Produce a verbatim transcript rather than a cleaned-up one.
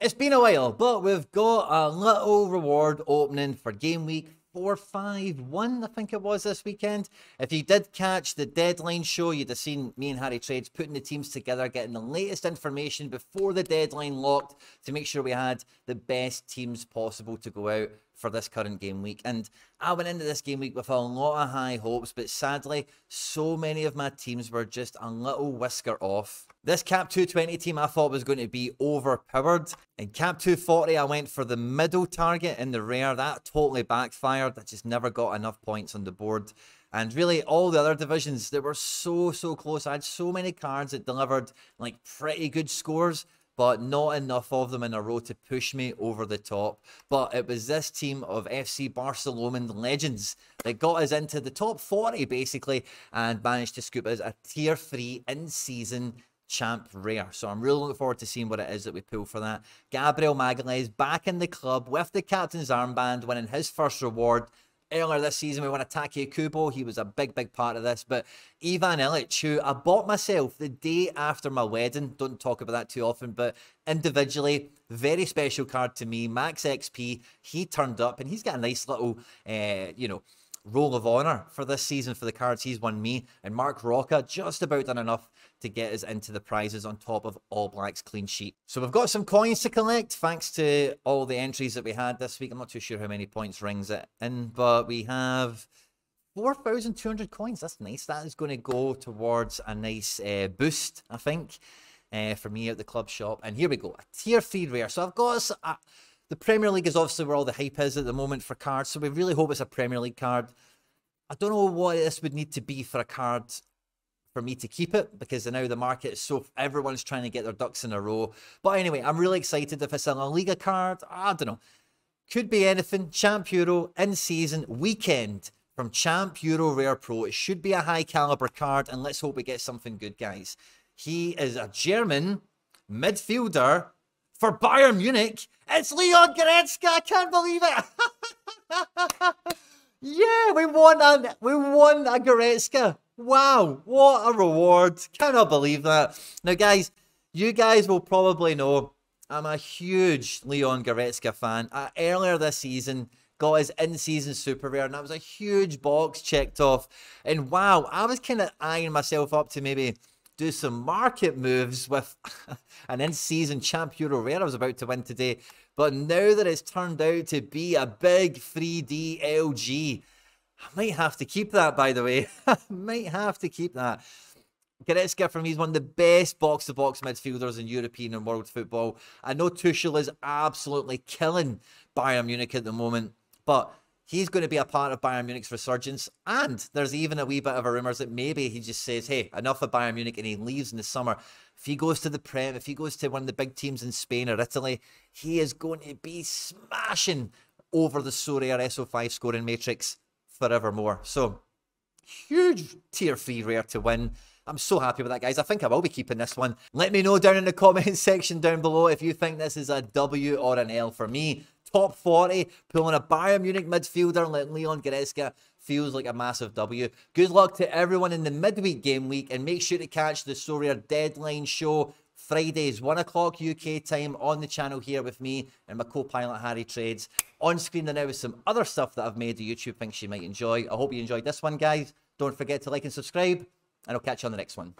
It's been a while, but we've got a little reward opening for game week four five one, I think it was this weekend. If you did catch the deadline show, you'd have seen me and Harry Trades putting the teams together, getting the latest information before the deadline locked to make sure we had the best teams possible to go out for this current game week. And I went into this game week with a lot of high hopes, but sadly, so many of my teams were just a little whisker off. This Cap two twenty team I thought was going to be overpowered. In Cap two forty, I went for the middle target in the rare. That totally backfired. I just never got enough points on the board. And really, all the other divisions, they were so, so close. I had so many cards that delivered like pretty good scores, but not enough of them in a row to push me over the top. But it was this team of F C Barcelona legends that got us into the top forty, basically, and managed to scoop us a tier three in-season champ rare. So I'm really looking forward to seeing what it is that we pull for that. Gabriel Magalhães back in the club with the captain's armband, winning his first reward. Earlier this season, we won a Take Kubo. He was a big, big part of this. But Ivan Illich, who I bought myself the day after my wedding. Don't talk about that too often, but individually, very special card to me. Max X P, he turned up, and he's got a nice little, uh, you know, roll of honour for this season for the cards he's won me. And Mark Rocca just about done enough to get us into the prizes on top of All Blacks clean sheet. So we've got some coins to collect thanks to all the entries that we had this week. I'm not too sure how many points rings it in, but we have four thousand two hundred coins. That's nice. That is going to go towards a nice uh, boost, I think, uh, for me at the club shop. And here we go, a tier three rare. So I've got a, the Premier League is obviously where all the hype is at the moment for cards, so we really hope it's a Premier League card. I don't know what this would need to be for a card for me to keep it, because now the market is so, everyone's trying to get their ducks in a row. But anyway, I'm really excited. If it's a La Liga card, I don't know. Could be anything. Champ Euro, in-season, weekend from Champ Euro Rare Pro. It should be a high-caliber card, and let's hope we get something good, guys. He is a German midfielder for Bayern Munich. It's Leon Goretzka. I can't believe it. Yeah, we won a, we won a Goretzka. Wow, what a reward. Cannot believe that. Now, guys, you guys will probably know I'm a huge Leon Goretzka fan. I, earlier this season, got his in-season super rare, and that was a huge box checked off. And wow, I was kind of eyeing myself up to maybe do some market moves with an in-season Champ Euro Rare I was about to win today. But now that it's turned out to be a big three D L G, I might have to keep that, by the way. I might have to keep that. Goretzka, for me, is one of the best box-to-box midfielders in European and world football. I know Tuchel is absolutely killing Bayern Munich at the moment, but he's going to be a part of Bayern Munich's resurgence. And there's even a wee bit of a rumours that maybe he just says, hey, enough of Bayern Munich, and he leaves in the summer. If he goes to the Prem, if he goes to one of the big teams in Spain or Italy, he is going to be smashing over the Sorare S O five scoring matrix forevermore. So, huge tier three rare to win. I'm so happy with that, guys. I think I will be keeping this one. Let me know down in the comment section down below if you think this is a W or an L for me. Top forty, pulling a Bayern Munich midfielder and letting Leon Goretzka feels like a massive W. Good luck to everyone in the midweek game week, and make sure to catch the Sorare deadline show Fridays, one o'clock U K time on the channel here with me and my co-pilot Harry Trades. On screen there now is some other stuff that I've made that YouTube thinks you might enjoy. I hope you enjoyed this one, guys. Don't forget to like and subscribe, and I'll catch you on the next one.